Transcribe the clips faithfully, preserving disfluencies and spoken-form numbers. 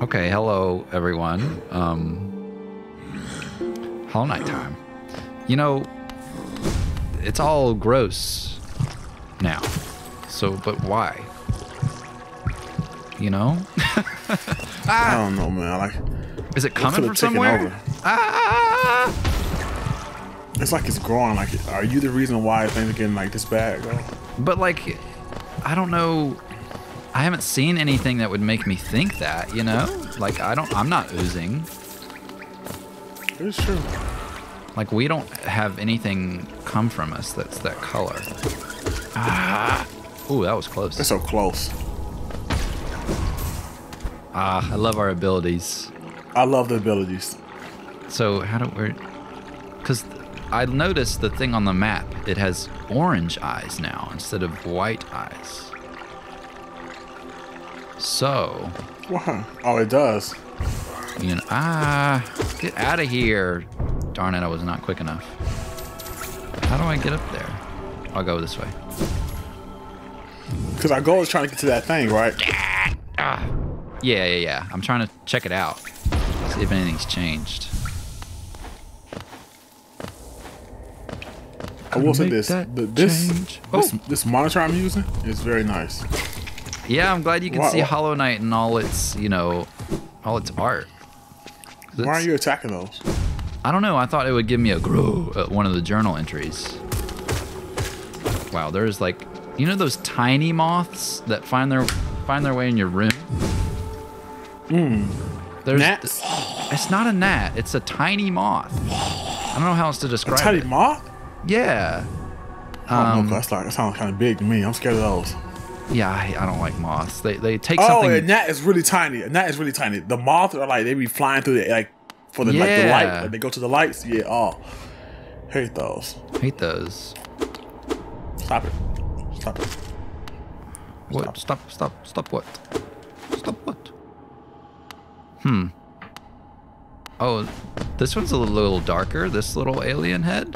Okay, hello everyone. Um, Hollow Knight time. You know, it's all gross now. So, but why? You know? Ah! I don't know, man. Like, is it coming from somewhere? Ah! It's like it's growing. Like, are you the reason why things are getting like this bad, bro? But like, I don't know. I haven't seen anything that would make me think that, you know? Like, I don't, I'm not oozing. It is true. Like, we don't have anything come from us that's that color. Ah! Ooh, that was close. That's so close. Ah, I love our abilities. I love the abilities. So, how do we... Because I noticed the thing on the map, it has orange eyes now instead of white eyes. So. Wow. Oh, it does. You know, ah, get out of here. Darn it, I was not quick enough. How do I get up there? I'll go this way. Because our goal is trying to get to that thing, right? Yeah. Ah. Yeah, yeah, yeah. I'm trying to check it out. See if anything's changed. I will say this. This, oh. this, this monitor I'm using is very nice. Yeah, I'm glad you can why, see Hollow Knight and all its, you know, all its art. It's, why are you attacking those? I don't know. I thought it would give me a grow at one of the journal entries. Wow, there's like, you know those tiny moths that find their find their way in your room? Mm. There's gnats? It's not a gnat. It's a tiny moth. I don't know how else to describe it. A tiny it. moth? Yeah. I don't um, know, that's like, that sounds kind of big to me. I'm scared of those. Yeah, I, I don't like moths. They they take oh, something. Oh, a gnat is really tiny. A gnat is really tiny. The moths are like they be flying through the like for the yeah. like the light. Like, they go to the lights. Yeah. Oh, hate those. Hate those. Stop it. Stop it. Stop. What? Stop. Stop. Stop. What? Stop. What? Hmm. Oh, this one's a little darker. This little alien head.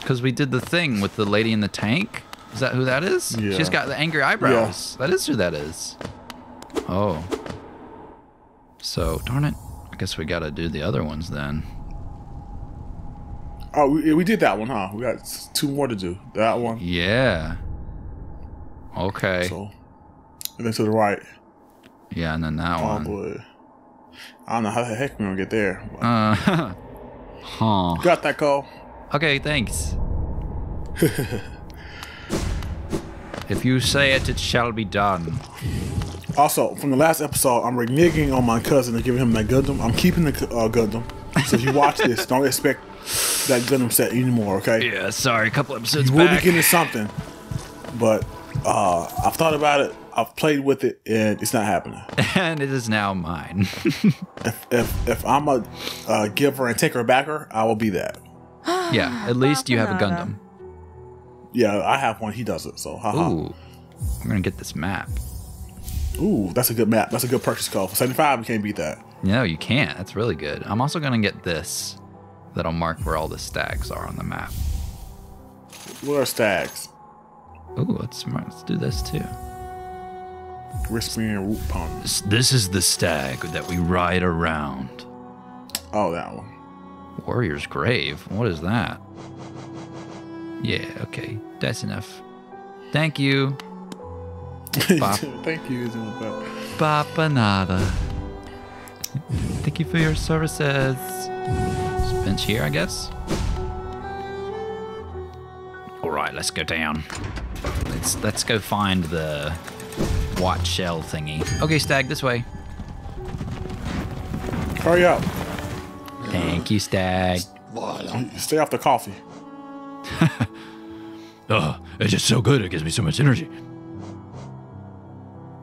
Because we did the thing with the lady in the tank. Is that who that is? Yeah. She's got the angry eyebrows. Yeah. That is who that is. Oh. So, darn it. I guess we gotta do the other ones then. Oh, we, we did that one, huh? We got two more to do. That one. Yeah. Okay. So, and then to the right. Yeah, and then that oh, one. Boy. I don't know how the heck we're gonna get there. Uh, huh. You got that, Cole. Okay, thanks. If you say it, it shall be done. Also, from the last episode, I'm reneging on my cousin and giving him that Gundam. I'm keeping the uh, Gundam. So if you watch this, don't expect that Gundam set anymore, okay? Yeah, sorry. A couple episodes back. You will be getting something. But uh, I've thought about it. I've played with it, and it's not happening. And it is now mine. if, if, if I'm a uh, giver and taker backer, I will be that. Yeah, at least you have a Gundam. Yeah, I have one. He does it. So, haha. Ooh, we're gonna get this map. Ooh, that's a good map. That's a good purchase call for seventy-five. You can't beat that. No, you can't. That's really good. I'm also gonna get this. That'll mark where all the stags are on the map. What are stags? Ooh, let's let's do this too. Whispering Root Pond. This, this is the stag that we ride around. Oh, that one. Warrior's grave. What is that? Yeah, okay. That's enough. Thank you. Bop. Thank you. Bapanada. Thank you for your services. Just bench here, I guess. Alright, let's go down. Let's let's go find the white shell thingy. Okay, Stag, this way. Hurry up. Thank you, Stag. Stay off the coffee. Oh, it's just so good. It gives me so much energy.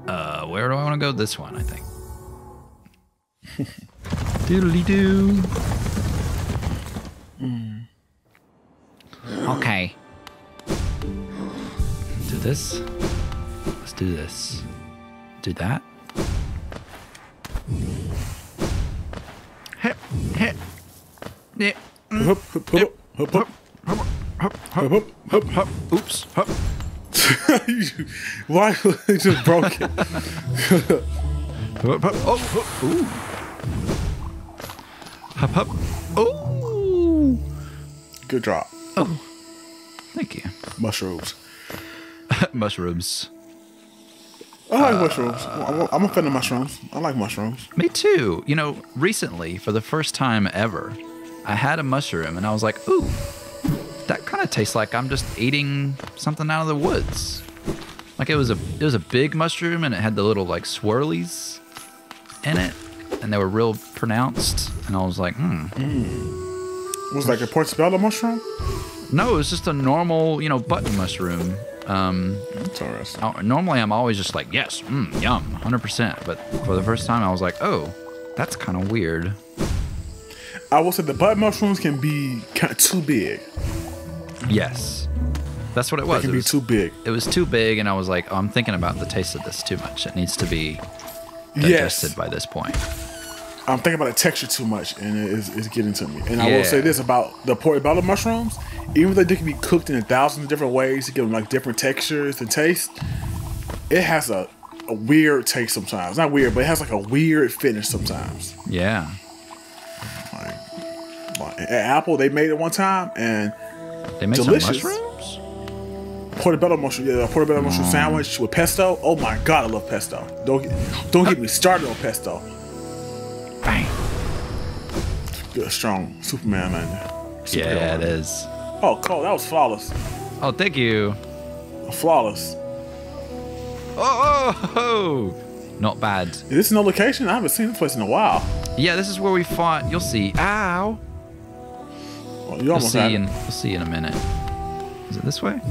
Uh, where do I want to go? This one, I think. Doodly doo. Mm. Okay. Do this. Let's do this. Do that. Hip, hip, hip, hip, hip, hip, hip, hip. Hup, hup, hup, hup, hup. Oops, hup. Why? You just broke it. Hop, hop, oh, hop, ooh. Hop, hop. Oh. Good drop. Oh. Thank you. Mushrooms. Mushrooms. I like uh, mushrooms. I'm a fan of mushrooms. I like mushrooms. Me too. You know, recently, for the first time ever, I had a mushroom and I was like, ooh, that kind of tastes like I'm just eating something out of the woods. Like it was a it was a big mushroom and it had the little like swirlies in it and they were real pronounced and I was like, hmm. Mm. Was it like a portobello mushroom? No, it was just a normal, you know, button mushroom. Um, That's interesting. I, normally I'm always just like, yes, mm, yum, one hundred percent. But for the first time I was like, oh, that's kind of weird. I will say the button mushrooms can be kind of too big. Yes. That's what it was. It can be too big. It was too big, and I was like, oh, I'm thinking about the taste of this too much. It needs to be digested yes. by this point. I'm thinking about the texture too much, and it is, it's getting to me. And yeah. I will say this about the portobello mushrooms. Even though they can be cooked in a thousand of different ways to give them like different textures and taste, it has a, a weird taste sometimes. Not weird, but it has like a weird finish sometimes. Yeah. Like, like at Apple, they made it one time, and they made delicious. Some mushrooms? Portobello mushroom, yeah, a portobello mm. mushroom sandwich with pesto. Oh my god, I love pesto. Don't get, don't get me started on pesto. Bang. Good, strong Superman man there. Super yeah, hero. It is. Oh, Cole, that was flawless. Oh, thank you. Flawless. Oh, oh, oh. Not bad. Is this no location? I haven't seen this place in a while. Yeah, this is where we fought. You'll see. Ow. Well, you almost you'll see. In, you'll see in a minute. Is it this way?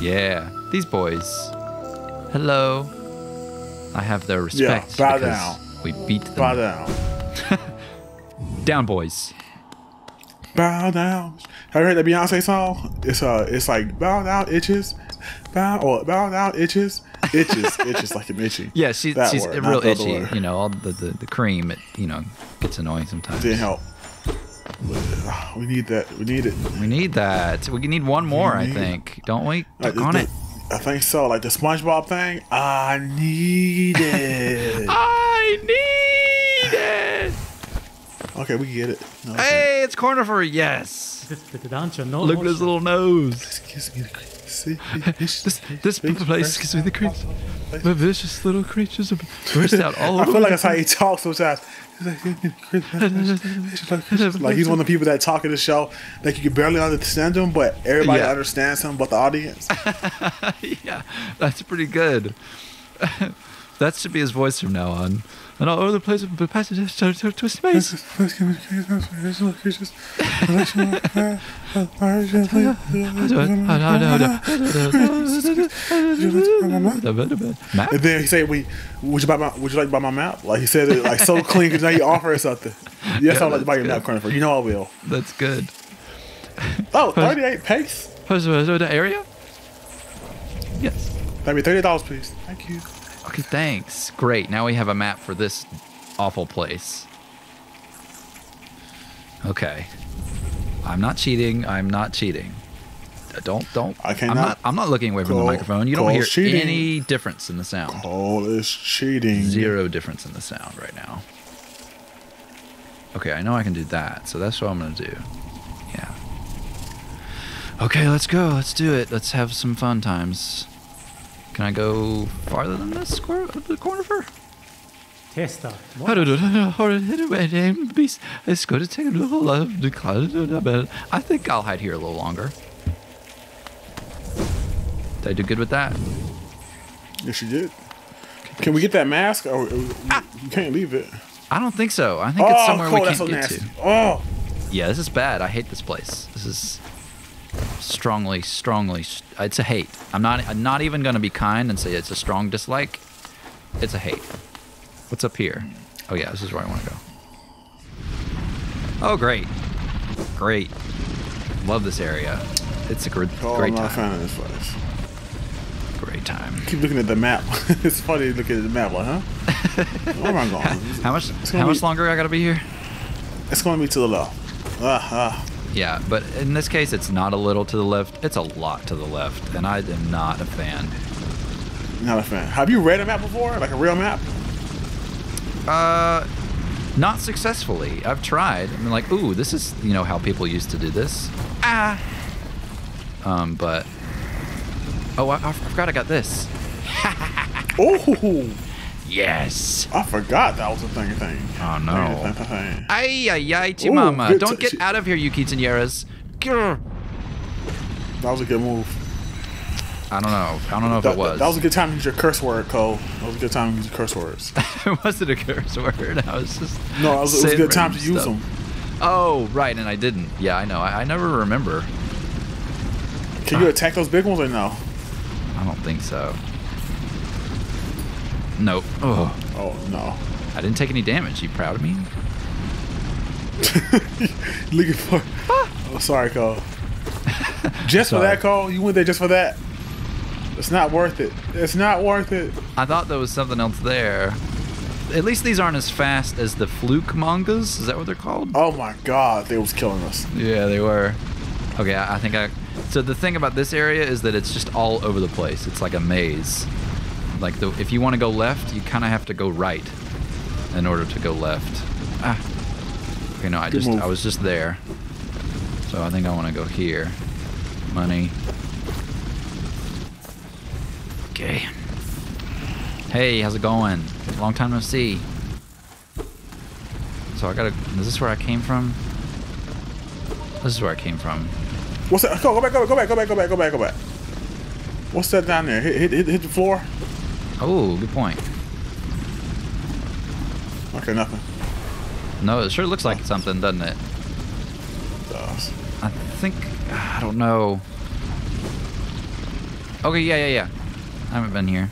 Yeah, these boys. Hello. I have their respect. Yeah, bow down. We beat them. Bow down. Down, boys. Bow down. Have you heard that Beyonce song? It's uh, it's like bow down, itches. Bow or bow down, itches. Itches, itches like an itchy. Yeah, she, she's word, real itchy. You know, all the, the, the cream, it, you know, gets annoying sometimes. Didn't help. We need that. We need it. We need that. We need one more, need I think. It. Don't we? Click like, on the, it. I think so. Like the SpongeBob thing. I need it. I need it. Okay, we get it. No, hey, it's corner for a yes. Look at his little nose. this this place gives me the creeps. The vicious little creatures burst out all over. I feel like that's how he talks sometimes. Like, like he's one of the people that talk in the show like you can barely understand him, but everybody yeah. understands him but the audience. Yeah, that's pretty good. That should be his voice from now on. And all over the place with passages to a space. And then he said, "We would you buy my? Would you like to buy my map?" Like he said it like so clean because now you offer us something. Yes, yeah, I would like to buy your good. Map, Cornifer. You know I will. That's good. Oh, thirty-eight pace. The area? Yes. That'd be thirty dollars, please. Thank you. Okay, thanks. Great. Now we have a map for this awful place. Okay. I'm not cheating. I'm not cheating. Don't don't. I cannot. I'm not, I'm not looking away from Cole, the microphone. You Cole's don't hear cheating. Any difference in the sound. Cole is cheating. Zero difference in the sound right now. Okay, I know I can do that, so that's what I'm gonna do. Yeah. Okay, let's go. Let's do it. Let's have some fun times. Can I go farther than this square of the corner for? Testa. I don't know. Beast. It's going to take a little love to cloud. I think I'll hide here a little longer. Did I do good with that? Yes, you did. Can we get that mask? Or we ah. can't leave it. I don't think so. I think oh, it's somewhere cool. we can't so get nasty. to. Oh. Yeah, this is bad. I hate this place. This is. Strongly, strongly, it's a hate. I'm not, I'm not even gonna be kind and say it's a strong dislike. It's a hate. What's up here? Oh yeah, this is where I want to go. Oh great, great. Love this area. It's a great, oh, great I'm not time. This place. Great time. I keep looking at the map. It's funny looking at the map, like, huh? Where am I going? How much? How much be, longer I gotta be here? It's gonna be to the left. Ah, ah. Yeah, but in this case, it's not a little to the left. It's a lot to the left, and I am not a fan. Not a fan. Have you read a map before, like a real map? Uh, not successfully. I've tried. I'm like, ooh, this is, you know, how people used to do this. Ah. Um, but... Oh, I, I forgot I got this. Oh! Yes. I forgot that was a thingy thing. Oh, no. Ay, ay, ay, Chimama. Don't get out of here, you quinceañeras. Grr. That was a good move. I don't know. I don't know if that, it was. That was a good time to use your curse word, Cole. That was a good time to use your curse words. It wasn't a curse word. I was just. No, it was, it was a good time to use them. Oh, right. And I didn't. Yeah, I know. I, I never remember. Can uh, you attack those big ones or no? I don't think so. Nope. Oh. Oh, no. I didn't take any damage. You proud of me? Looking for. Ah. Oh, sorry, Cole. Just sorry. For that, Cole? You went there just for that? It's not worth it. It's not worth it. I thought there was something else there. At least these aren't as fast as the Fluke Mangas. Is that what they're called? Oh my god, they was killing us. Yeah, they were. Okay, I, I think I... So the thing about this area is that it's just all over the place. It's like a maze. Like, the, if you want to go left, you kind of have to go right in order to go left. Ah. Okay, no, I, just, I was just there. So I think I want to go here. Money. Okay. Hey, how's it going? Long time no see. So I gotta. Is this where I came from? This is where I came from. What's that? Go, go back, go back, go back, go back, go back, go back, go back. What's that down there? Hit, hit, hit the floor. Oh, good point. Okay, nothing. No, it sure looks like something, doesn't it? It does. I think. I don't know. Okay, yeah, yeah, yeah. I haven't been here.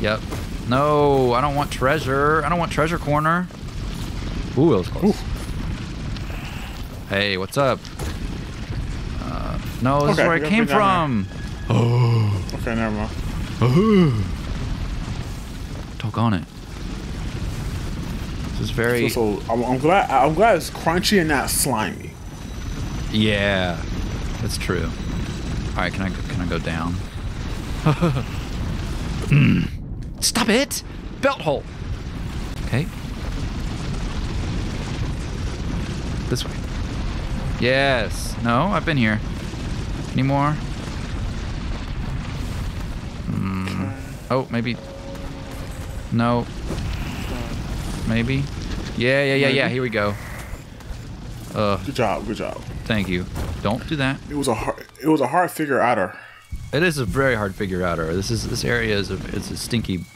Yep. No, I don't want treasure. I don't want treasure corner. Ooh, that was close. Ooh. Hey, what's up? Uh, no, this okay, is where I came from. Oh. Okay, never mind. Oh. Talk on it. This is very. So, so I'm, I'm glad. I'm glad it's crunchy and not slimy. Yeah, that's true. All right, can I can I go down? mm. Stop it! Belt hole! Okay. This way. Yes. No, I've been here. Any more? Mm. Oh, maybe. No. Maybe. Yeah, yeah, yeah, yeah. Here we go. Uh, good job. Good job. Thank you. Don't do that. It was a hard, it was a hard figure-outer. It is a very hard figure-outer. This is this area is a it's a stinky,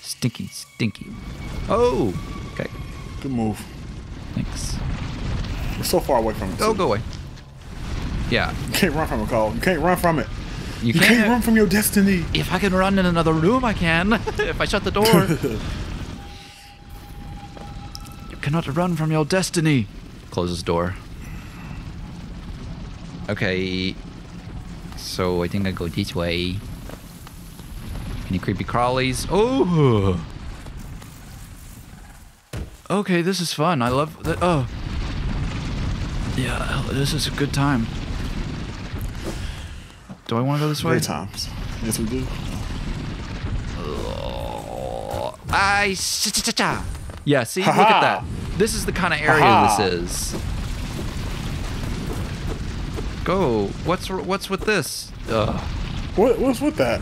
stinky, stinky. Oh, okay. Good move. Thanks. We're so far away from it. Oh, too. Go away. Yeah. You can't run from it, Cole. You can't run from it. You, you can't, can't run from your destiny. If I can run in another room, I can. If I shut the door. You cannot run from your destiny. Closes door. Okay. So I think I go this way. Any creepy crawlies? Oh. Okay, this is fun. I love that. Oh. Yeah, this is a good time. Do I want to go this way? Great times. Yes, we do. Oh. I. Yeah. See, ha -ha. Look at that. This is the kind of area ha -ha. This is. Go. What's what's with this? Ugh. What what's with that?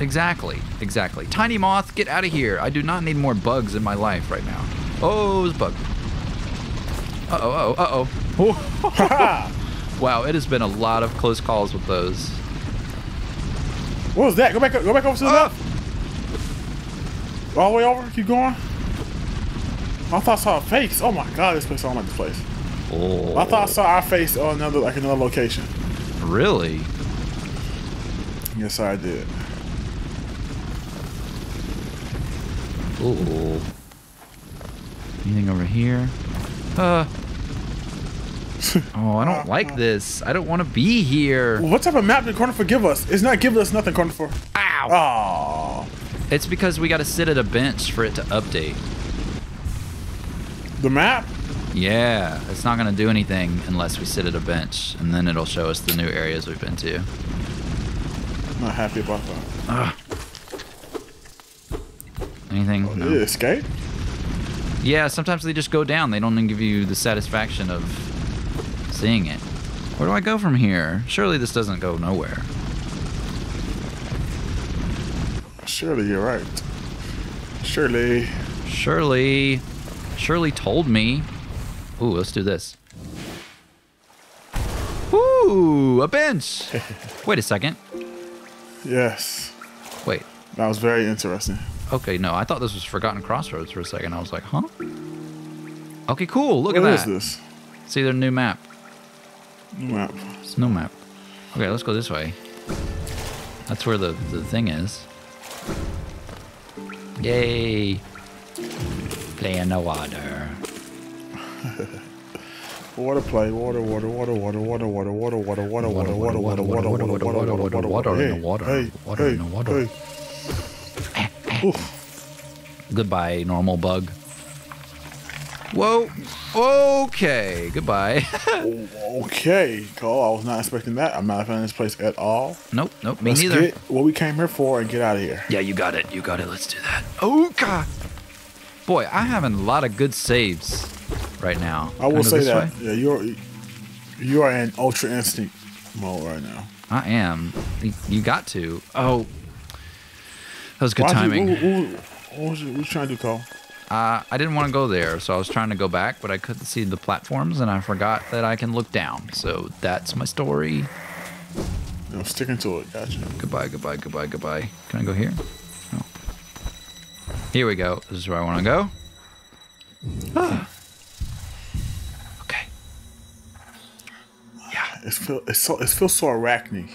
Exactly, exactly. Tiny moth, get out of here! I do not need more bugs in my life right now. Oh, it's bug. Uh oh, uh oh, uh oh. Wow, it has been a lot of close calls with those. What was that? Go back, go back over to the left. All the way over. Keep going. I thought I saw a face. Oh my god, this place! I don't like this place. Oh. I thought I saw our face on another like another location. Really? Yes, I did. Ooh. Anything over here? Uh. Oh, I don't like this. I don't want to be here. What type of map did Cornifer give us? It's not giving us nothing, Cornifer. Ow. Oh. It's because we got to sit at a bench for it to update. The map? Yeah, it's not going to do anything unless we sit at a bench, and then it'll show us the new areas we've been to. I'm not happy about that. Ugh. Anything? Oh, no. Did it escape? Yeah, sometimes they just go down. They don't even give you the satisfaction of seeing it. Where do I go from here? Surely this doesn't go nowhere. Surely you're right. Surely. Surely. Surely told me. Ooh, let's do this. Ooh, a bench. Wait a second. Yes. Wait. That was very interesting. Okay, no, I thought this was Forgotten Crossroads for a second. I was like, huh? Okay, cool. Look at that. What is this? See their new map. New map. It's no map. Okay, let's go this way. That's where the, the thing is. Yay. Play in the water. Water play, water, water, water, water, water, water, water, water, water, water, water, water, water, water, water, water, water, water in the water. Water in the water. Goodbye, normal bug. Whoa. Okay. Goodbye. Okay, Cole. I was not expecting that. I'm not a fan of this place at all. Nope. Nope. Me neither. Let's get what we came here for and get out of here. Yeah, you got it. You got it. Let's do that. Oh, God. Boy, I'm having a lot of good saves right now. I will say that. Yeah, you're, you are in Ultra Instinct mode right now. I am. You got to. Oh. That was good timing. What were you trying to do, Cole? Uh, I didn't want to go there, so I was trying to go back, but I couldn't see the platforms, and I forgot that I can look down. So that's my story. I'm sticking to it. Gotcha. Goodbye, goodbye, goodbye, goodbye. Can I go here? No. Oh. Here we go. This is where I want to go. Ah. Okay. Yeah. It feels it's so, it feels so arachne.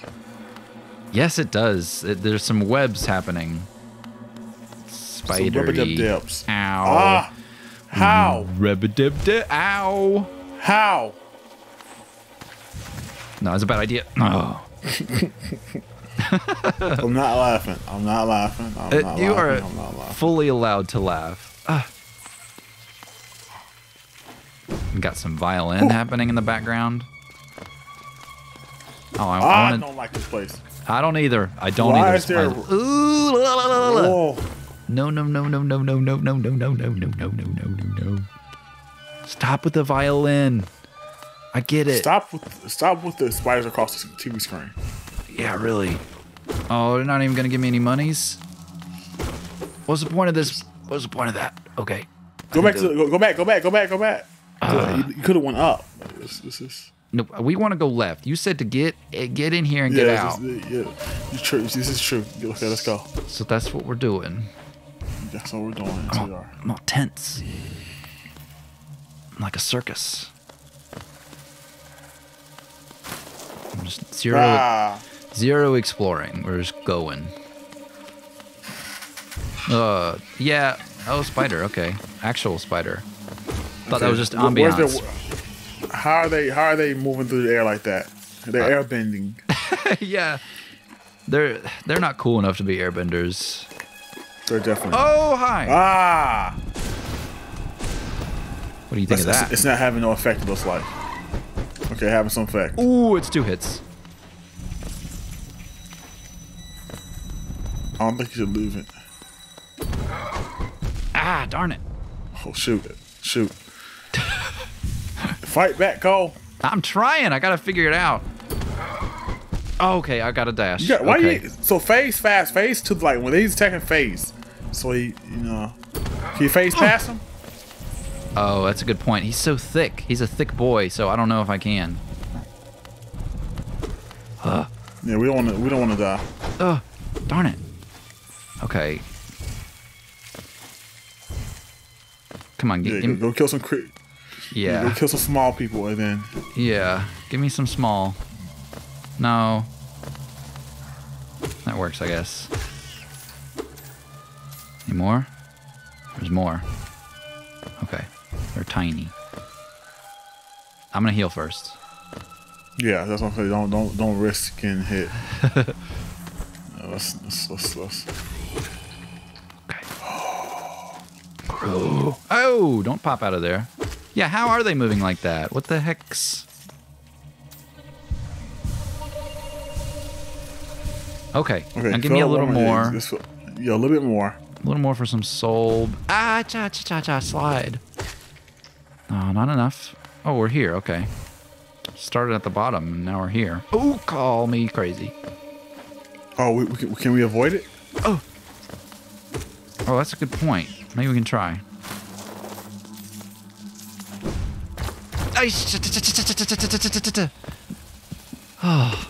Yes, it does. It, there's some webs happening. Spider-y. Ow. Ah, how? Rub-a-dub-dub. Ow. How? No, it's a bad idea. Oh. I'm not laughing. I'm not laughing. I'm it, not you laughing. are I'm not laughing. fully allowed to laugh. Uh. Got some violin Ooh. happening in the background. Oh, I, I, I wanna... don't like this place. I don't either. I don't Why either. Is there... Ooh, la, la, la, la. Whoa. No, no, no, no, no, no, no, no, no, no, no, no, no, no, no, no. Stop with the violin. I get it. Stop with stop with the spiders across the T V screen. Yeah, really. Oh, they're not even gonna give me any monies. What's the point of this? What's the point of that? Okay. Go back to the, go, go back. Go back. Go back. Go back. Uh, you you could have went up. This, this is. No, we want to go left. You said to get get in here and yeah, get out. This is, yeah, it's true. This is true. Okay, let's go. So that's what we're doing. That's what we're doing. I'm all, we are. I'm all tense. I'm like a circus. I'm just zero, ah. zero exploring. We're just going. Uh, yeah. Oh, spider. Okay, actual spider. Thought okay. that was just ambiance. How are they? How are they moving through the air like that? They're uh, air bending. Yeah, they're they're not cool enough to be airbenders. They're definitely. Oh, hi. Ah. What do you think That's, of that? It's not having no effect, it looks like. Okay, having some effect. Ooh, it's two hits. I don't think you should leave it. Ah, darn it. Oh, shoot. Shoot. Fight back, Cole. I'm trying. I got to figure it out. Okay, I got a dash. You got, why okay. you, so phase fast, phase to like when he's attacking phase. So he, you know, can you phase past him? Oh, that's a good point. He's so thick. He's a thick boy, so I don't know if I can. Uh, yeah, we don't want to. We don't want to die. Uh, darn it. Okay. Come on, get, yeah, give me. Go kill some. Crit. Yeah. yeah. Go kill some small people, and then. Yeah, give me some small. No. That works, I guess. Any more? There's more. Okay. They're tiny. I'm gonna heal first. Yeah, that's what I'm saying. Don't don't don't risk getting hit. no, let's, let's, let's, let's. Okay. Bro. Oh, don't pop out of there. Yeah, how are they moving like that? What the heck's? Okay, okay, now give me a little more. This, this, yeah, a little bit more. A little more for some soul. Ah, cha cha cha cha, slide. Oh, not enough. Oh, we're here. Okay. Started at the bottom, and now we're here. Oh, call me crazy. Oh, we, we can, can we avoid it? Oh. Oh, that's a good point. Maybe we can try. Oh,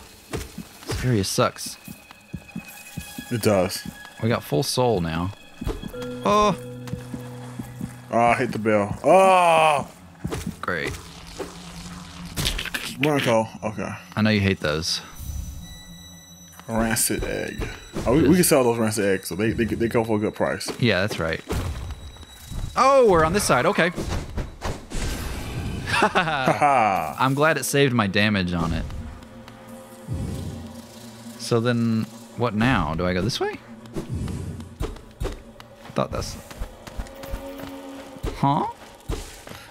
this area sucks. It does. We got full soul now. Oh. Oh, I hit the bell. Oh. Great. Marco. Okay. I know you hate those. Rancid egg. Oh, we, we can sell those rancid eggs, so they, they they go for a good price. Yeah, that's right. Oh, we're on this side. Okay. I'm glad it saved my damage on it. So then, what now? Do I go this way? I thought that's... Huh?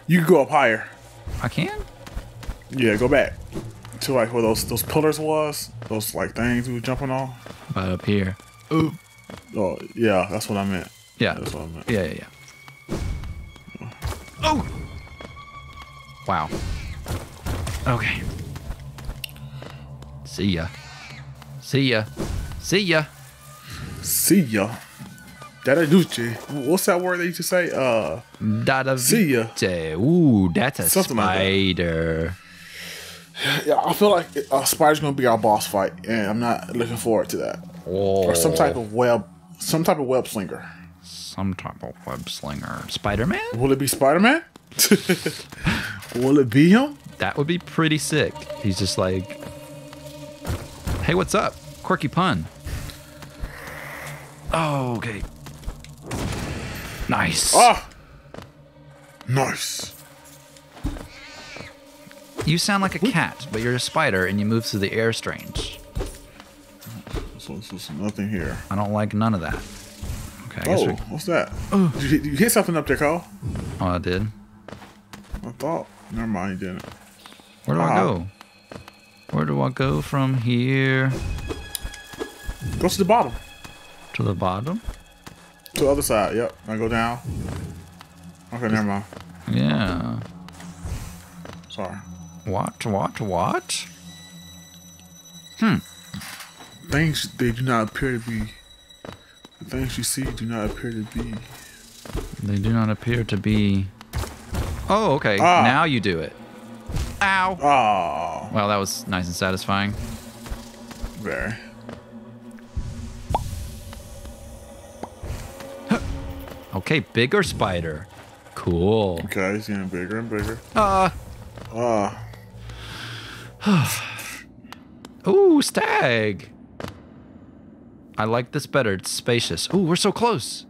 You can go up higher. I can? Yeah, go back to like where those those pillars was, those like things we were jumping on. But up here. Ooh. Oh yeah, that's what I meant. Yeah. That's what I meant. Yeah, yeah, yeah. yeah. Oh. Wow. Okay. See ya. See ya. See ya. See ya. Dadaduce. What's that word that you just say? Uh. Dadaduce. See ya. Ooh, that's a Something spider. Like that. Yeah, I feel like a spider's gonna be our boss fight, and I'm not looking forward to that. Whoa. Or some type of web, some type of web slinger. Some type of web slinger. Spider-Man? Will it be Spider-Man? Will it be him? That would be pretty sick. He's just like, hey, what's up? Quirky pun. Oh, okay. Nice. Ah. Nice. You sound like a cat, but you're a spider and you move through the air strange. So, so, so nothing here. I don't like none of that. Okay. I oh, guess what's that? Oh. Did, you, did you hit something up there, Carl? Oh, I did. I thought. Never mind, you didn't. Where do ah. I go? Where do I go from here? Go to the bottom. To the bottom? To the other side, yep. I go down. Okay, never mind. Yeah. Sorry. What? What? What? Hmm. Things they do not appear to be. The things you see do not appear to be. They do not appear to be. Oh, okay. Ah. Now you do it. Ow. Oh. Well, that was nice and satisfying. Very. Huh. Okay, bigger spider. Cool. Okay, he's getting bigger and bigger. Ah. Uh. Ah. Uh. Ooh, stag. I like this better. It's spacious. Ooh, we're so close.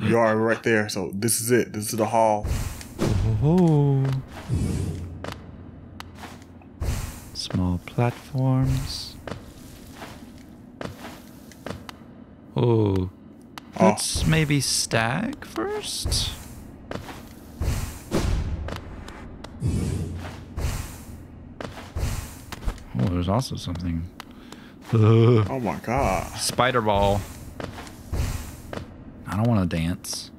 You are right there. So this is it. This is the hall. Oh. Small platforms. Oh. Let's oh. maybe stag first. Oh, there's also something. Ugh. Oh my god. Spider ball. I don't want to dance.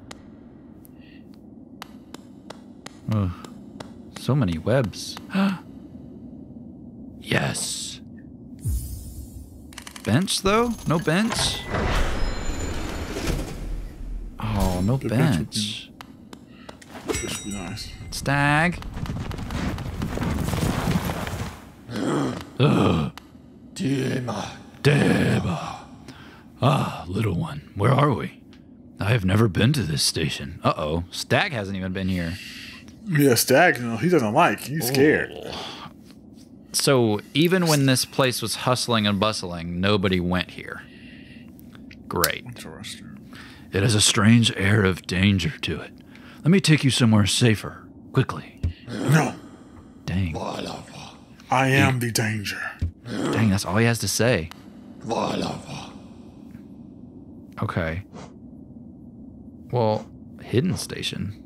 Ugh. So many webs. Yes. Bench though? No bench? Oh, no the bench. bench. This would be nice. Stag. Ugh. Dema. Dema. Ah, little one, where are we? I have never been to this station. Uh-oh, Stag hasn't even been here. Yeah, Stag, no, he doesn't like, he's Ooh. scared. So even when this place was hustling and bustling, nobody went here. Great. Interesting. It has a strange air of danger to it. Let me take you somewhere safer, quickly. No. Dang. I am yeah. the danger. Dang, that's all he has to say. Okay. Well, hidden station.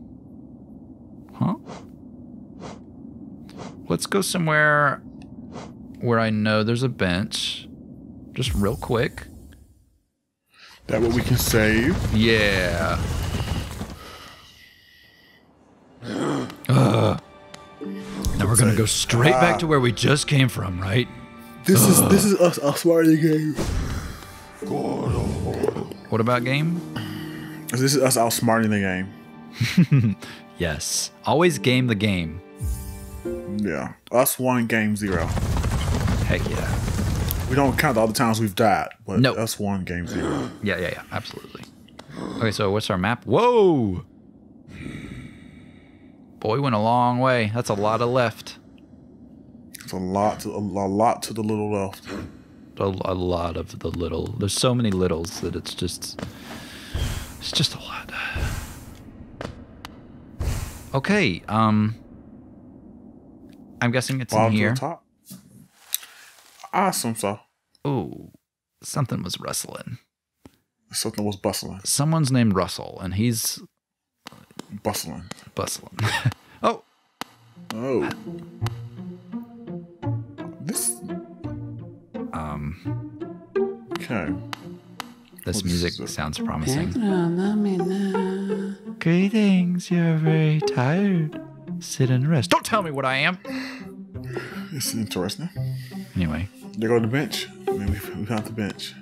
Huh? Let's go somewhere where I know there's a bench. Just real quick. That what we can save? Yeah. Uh, now we're gonna go straight ah. back to where we just came from, right? This uh. is this is us. I swear to game. What about game? This is us outsmarting the game. Yes. Always game the game. Yeah. Us one, game zero. Heck yeah. We don't count all the times we've died, but nope. Us one, game zero. Yeah, yeah, yeah. Absolutely. Okay, so what's our map? Whoa! Boy, we went a long way. That's a lot of left. It's a lot to, a lot to the little left. A, a lot of the little. There's so many littles that it's just... It's just a lot. Okay, um... I'm guessing it's Bottom in here. To the top. Awesome, so. Oh, something was rustling. Something was bustling. Someone's named Russell, and he's... Bustling. Bustling. Oh! Oh. This... Um... Okay. This music sounds promising. Greetings, you're very tired. Sit and rest. Don't tell me what I am! It's interesting. Anyway. They go to the bench. I mean, we found the bench.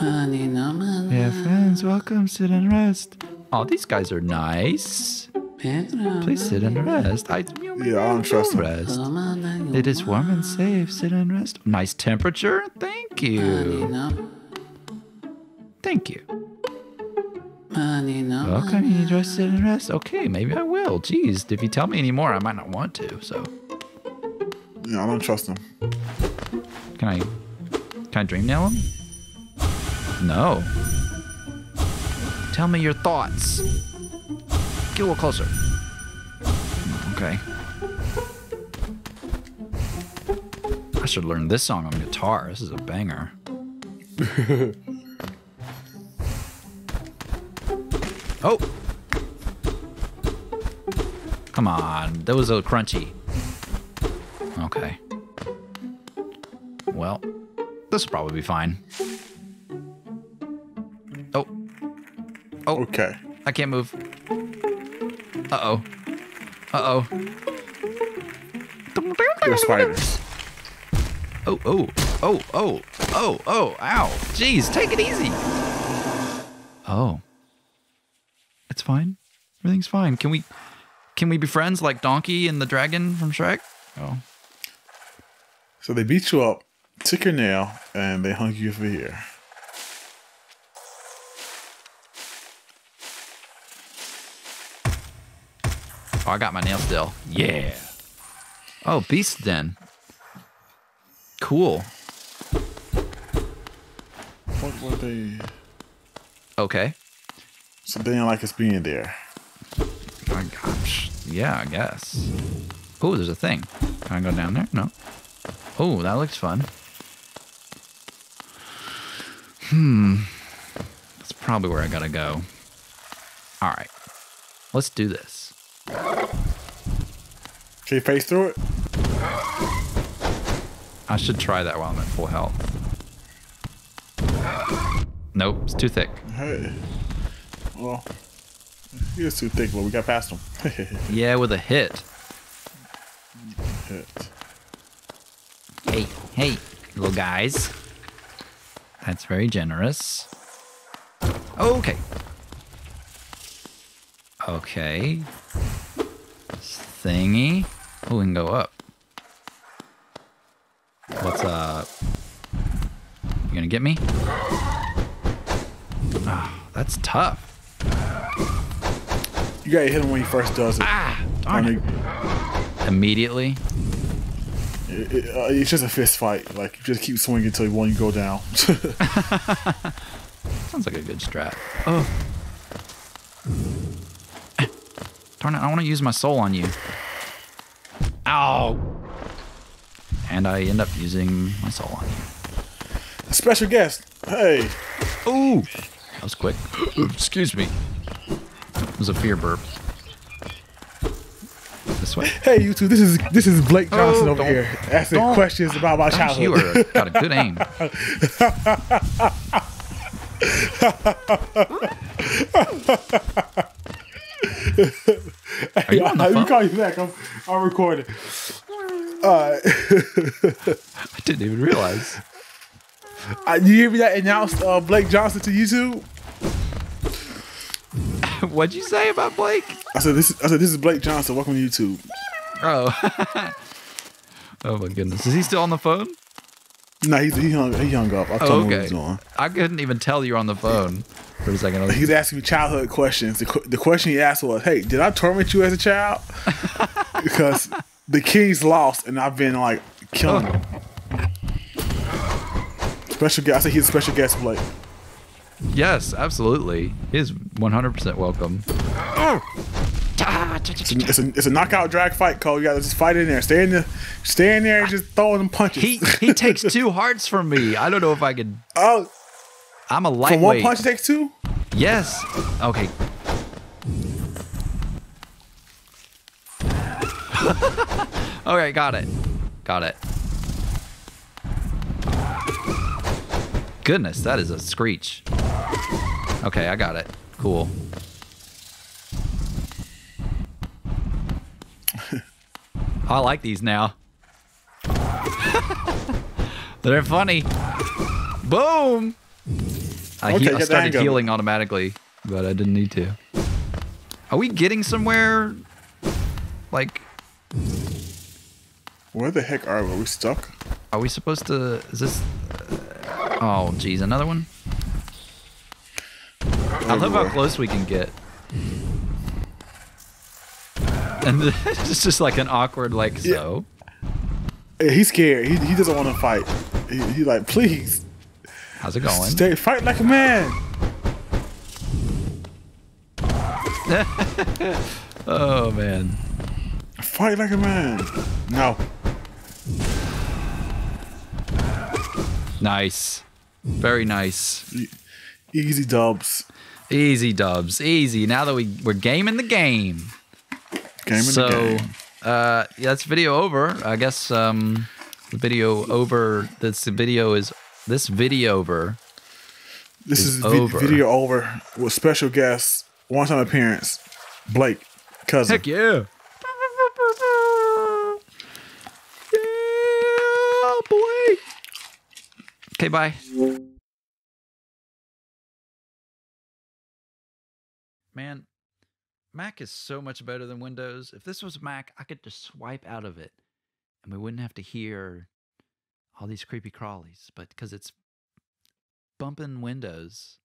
Yeah, friends, welcome, sit and rest. Oh, these guys are nice. Please sit and rest. I, you know, yeah, I don't trust rest. Them. It is warm and safe. Sit and rest. Nice temperature. Thank you. Thank you. How come you dress sit and rest? Okay, maybe I will. Jeez, if you tell me any more, I might not want to, so. Yeah, I don't trust him. Can I, can I dream nail him? No. Tell me your thoughts. Get a little closer. Okay. I should learn this song on guitar. This is a banger. Oh! Come on, that was a crunchy. Okay. Well, this will probably be fine. Oh. Oh. Okay. I can't move. Uh-oh. Uh-oh. They're spiders. Oh, oh, oh, oh, oh, oh, ow. Jeez, take it easy. Oh. It's fine. Everything's fine. Can we can we be friends like Donkey and the dragon from Shrek? Oh. So they beat you up, took your nail, and they hung you for here. Oh, I got my nail still. Yeah. Oh, Beast Den. Cool. What were they? Okay. Something like it's being there. My gosh. Yeah, I guess. Oh, there's a thing. Can I go down there? No. Oh, that looks fun. Hmm. That's probably where I gotta go. All right. Let's do this. Can you face through it? I should try that while I'm at full health. Nope, it's too thick. Hey. Well, he was too thick, but we got past him. Yeah, with a hit. hit. Hey, hey, little guys. That's very generous. Okay. Okay. Thingy. Oh, we can go up. What's up? You gonna get me? Oh, that's tough. You gotta hit him when he first does it. Ah, darn it. Immediately? It, it, uh, it's just a fist fight. Like, you just keep swinging until one you go down. Sounds like a good strat. Oh. Darn it, I want to use my soul on you. Ow. And I end up using my soul on you. A special guest. Hey. Ooh. That was quick. Excuse me. It was a fear burp. This way. Hey, you two. This is this is Blake Johnson oh, over here asking questions about my childhood. You are, got a good aim. Hey, you I, you call you back. I'm, I'm recording. Uh, I didn't even realize. Uh, you hear me that announced uh, Blake Johnson to YouTube? What'd you say about Blake? I said this. Is, I said this is Blake Johnson. Welcome to YouTube. Oh. Oh my goodness! Is he still on the phone? No, nah, he, he hung. He hung up. I told oh, okay. him what he was doing. I couldn't even tell you were on the phone for a second. He's asking me childhood questions. The, the question he asked was, "Hey, did I torment you as a child?" Because the king's lost, and I've been like killing oh. him. Special guest. I said he's a special guest, Blake. Yes, absolutely. He is one hundred percent welcome. Oh. It's, a, it's, a, it's a knockout drag fight, Cole. You gotta just fight in there. Stay in the, stay in there and just throw them punches. He he takes two hearts from me. I don't know if I could. Oh, I'm a lightweight. From one punch it takes two? Yes. Okay. Okay, got it. Got it. Goodness, that is a screech. Okay, I got it. Cool. I like these now. They're funny. Boom! I, okay, he I started healing automatically, but I didn't need to. Are we getting somewhere? Like... Where the heck are we? Are we stuck? Are we supposed to... Is this... Oh, geez, another one? I love how close we can get. And it's just like an awkward, like, yeah. so. He's scared. He, he doesn't want to fight. He, he like, please. How's it going? Stay, fight like a man. Oh, man. Fight like a man. No. Nice. Very nice. Easy dubs. Easy dubs. Easy. Now that we, we're gaming the game. Gaming so, the game. So, uh, yeah, that's video over. I guess um, the video over. That's the video is this video over. This is, is over. video over with special guest, one time appearance, Blake Cousin. Heck yeah. Yeah, Blake. Okay, bye. Man, Mac is so much better than Windows. If this was Mac, I could just swipe out of it and we wouldn't have to hear all these creepy crawlies. But because it's bumping Windows,